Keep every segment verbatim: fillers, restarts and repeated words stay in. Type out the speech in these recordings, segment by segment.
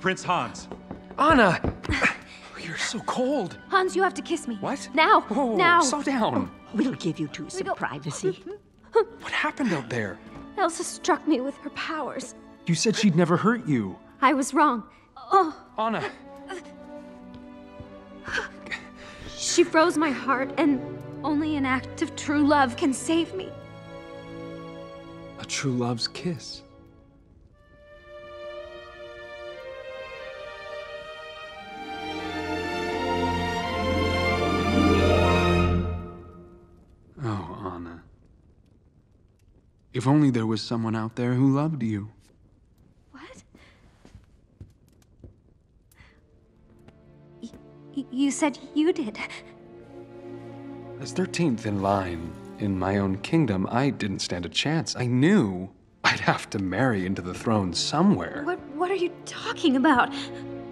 Prince Hans. Anna! You're so cold. Hans, you have to kiss me. What? Now! Whoa, now! Slow down. Oh, we'll give you two some privacy. What happened out there? Elsa struck me with her powers. You said she'd never hurt you. I was wrong. Oh. Anna. She froze my heart, and only an act of true love can save me. A true love's kiss. Oh, Anna. If only there was someone out there who loved you. What? Y- you said you did. As thirteenth in line in my own kingdom, I didn't stand a chance. I knew I'd have to marry into the throne somewhere. What, what are you talking about?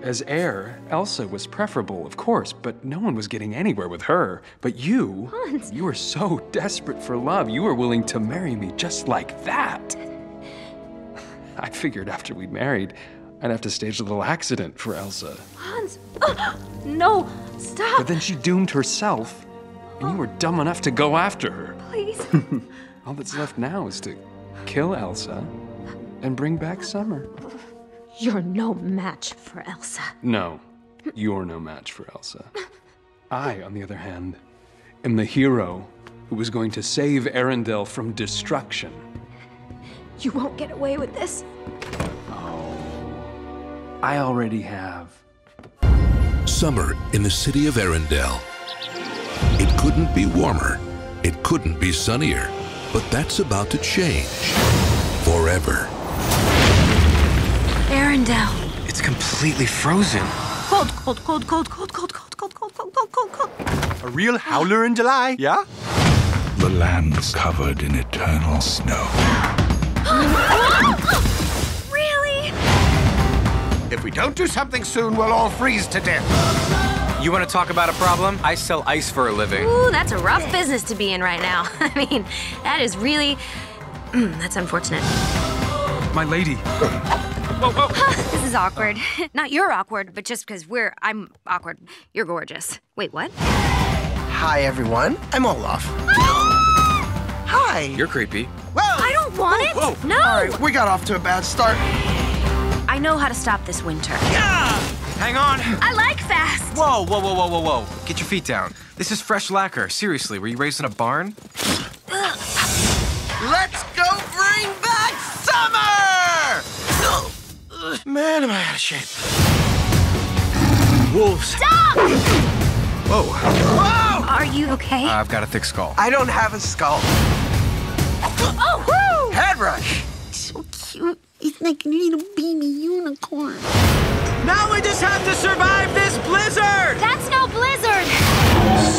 As heir, Elsa was preferable, of course, but no one was getting anywhere with her. But you, Hans. You were so desperate for love, you were willing to marry me just like that. I figured after we married, I'd have to stage a little accident for Elsa. Hans, oh, no, stop. But then she doomed herself, and you were dumb enough to go after her. Please. All that's left now is to kill Elsa and bring back summer. You're no match for Elsa. No, you're no match for Elsa. I, on the other hand, am the hero who was going to save Arendelle from destruction. You won't get away with this. Oh, I already have. Summer in the city of Arendelle. It couldn't be warmer. It couldn't be sunnier. But that's about to change forever. Arendelle. It's completely frozen. Cold, cold, cold, cold, cold, cold, cold, cold, cold, cold, cold, cold, cold. A real howler in July, yeah? The land's covered in eternal snow. Really? If we don't do something soon, we'll all freeze to death. You want to talk about a problem? I sell ice for a living. Ooh, that's a rough business to be in right now. I mean, that is really... that's unfortunate. My lady. Whoa, whoa. This is awkward. Uh, Not you're awkward, but just because we're... I'm awkward. You're gorgeous. Wait, what? Hi, everyone. I'm Olaf. Ah! Hi. You're creepy. Whoa. I don't want whoa, it. Whoa. No. All right, we got off to a bad start. I know how to stop this winter. Yeah. Hang on. I like fast. Whoa, whoa, whoa, whoa, whoa, whoa. Get your feet down. This is fresh lacquer. Seriously, were you raised in a barn? Ugh. Let's go bring back summer! Man, am I out of shape. Wolves. Stop! Whoa. Whoa! Are you okay? Uh, I've got a thick skull. I don't have a skull. Oh, woo! Head rush. So cute. It's like a little baby unicorn. Now we just have to survive this blizzard! That's no blizzard!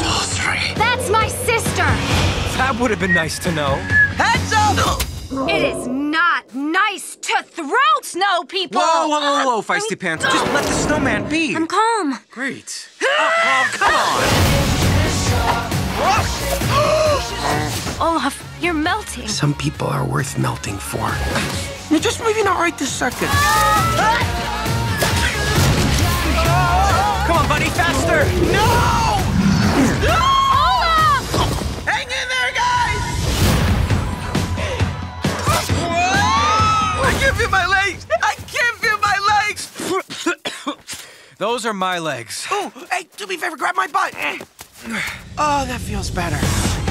Sorcery. That's my sister. That would have been nice to know. Heads up! It is not nice to throw snow people! Whoa, whoa, whoa, whoa, feisty I mean, pants. Just let the snowman be. I'm calm. Great. Oh, oh, come on. Olaf, you're melting. Some people are worth melting for. You're just moving out right this second. Come on, buddy, faster. No! No! Those are my legs. Oh, hey, do me a favor, grab my butt. Oh, that feels better.